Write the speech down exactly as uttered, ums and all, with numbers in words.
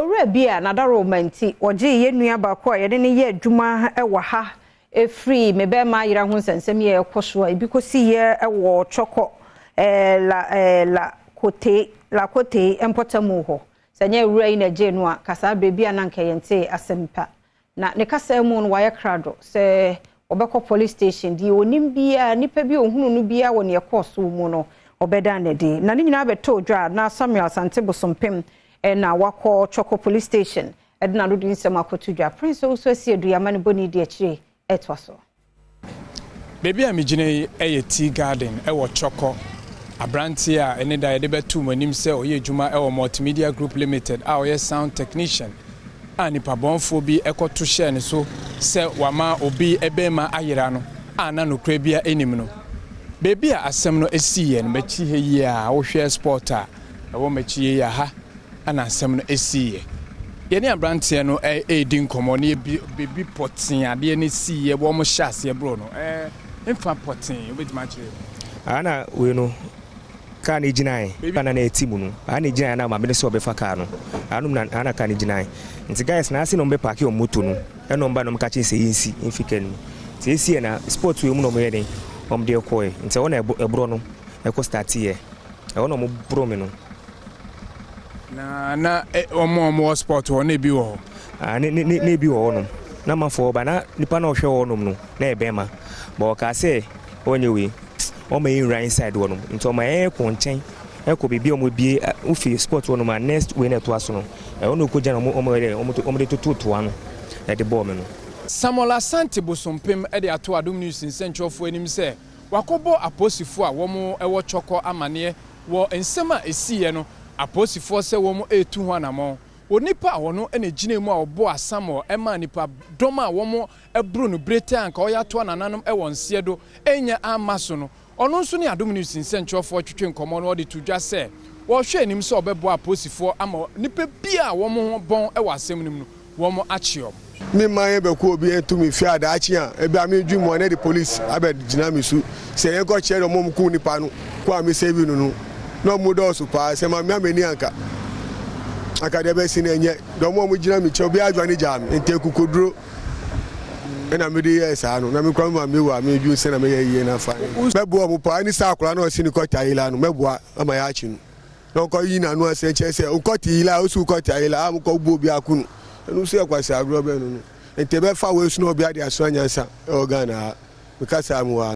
Ore bia another romanti oji ye nua ba ko ye ne ye adwuma ewa ha e free mebe ma yira ho nsensem ye ekoso e bikosi ye ewo choko eh la eh la kote la kote empotamu ho sanye wura ina je nua kasa bebia na nka yente asempa na ne kasa mu no waye krado se obekọ police station di onim bia nipa bi ohunu no bia wo ne ekoso mu no obeda na de na ne nyina beto dwa na Samuel Santibosompem and now wako Choco police station and now doing some akotudwa prince also see do yamani boni de chire etwaso baby amigine eye tea garden ewo Choco abrantia ene da de betu manim se oye adwuma ewo multimedia group limited a oye sound technician ani pabonfo bi ekoto hye ne so se wama obi ebema ayira no ana no krabia enim no baby asem no esi ye ne machi he ye a wo hwe sporta ewo machi ye ha ana asem no esiye ye ne abrantie no e eh, eh, din komo ne bebi potin ade ne siye wo mo hyase bro no eh mfa potin we dima chire ana we no ka ne ginai kana na etimu no ana ginai na ma me so be fa ka no anum na ana ka ne ginai nti guys na asi no be park yo moto no e no mba no mka chin se yinsi mfika ni se esiye na sport we mu no mo ye den om de koy nti wona ebro no e ko start ye e wona mo bro me no na na omo omo sport one bi wo ah ne ne ne bi wo no na ma fo ba na nipa na ohwe wo no no na e be ma bo ka se onye we o ma in right side wo no nto ma e ko nchen e ko bi bi omo bi ofi sport wo no ma next we na to aso no e ono ko jana omo omo re omo omo de tututu ano e de ball me no Samuel Santibosompem e de ato adom news nsenchofo enim se wakobo aposifo a wo mo e wo Choco amane wo ensema esiye no aposi force womo etu ho anamo onipa wono ene ginemu a obo asamo ema nipa doma womo ebru no breta anka oyato nananom e wonse do enya amaso no ono nso ne adom ni sinsencho fo twetwe nkomo no de tudwa se wo hwe enim se obebo aposi fo ama nipa bia womo ho bon e wasem nim no womo achiom me manye be ko obi etu me fiada achi an e bia me dwumo ne de police abed ginamisu se ye go chere mom ku nipa no kwa me se bi no no no mudo supa se ma meni anka aka de be sinenye do mo mo jina mi che obi adwane jam ente kukoduro na me de yesa no na me kwa ma me wa me dwu se na me yeye na fa mebo mo pa ni sa akura na osi ni kota ila no mebo ama ya chi no no ko yi na no ase che se okota ila osu kota ila am ko gbo bi akunu enu se akwase agro be no ente be fa we su no obi ade aso anyansa e ogana because am wa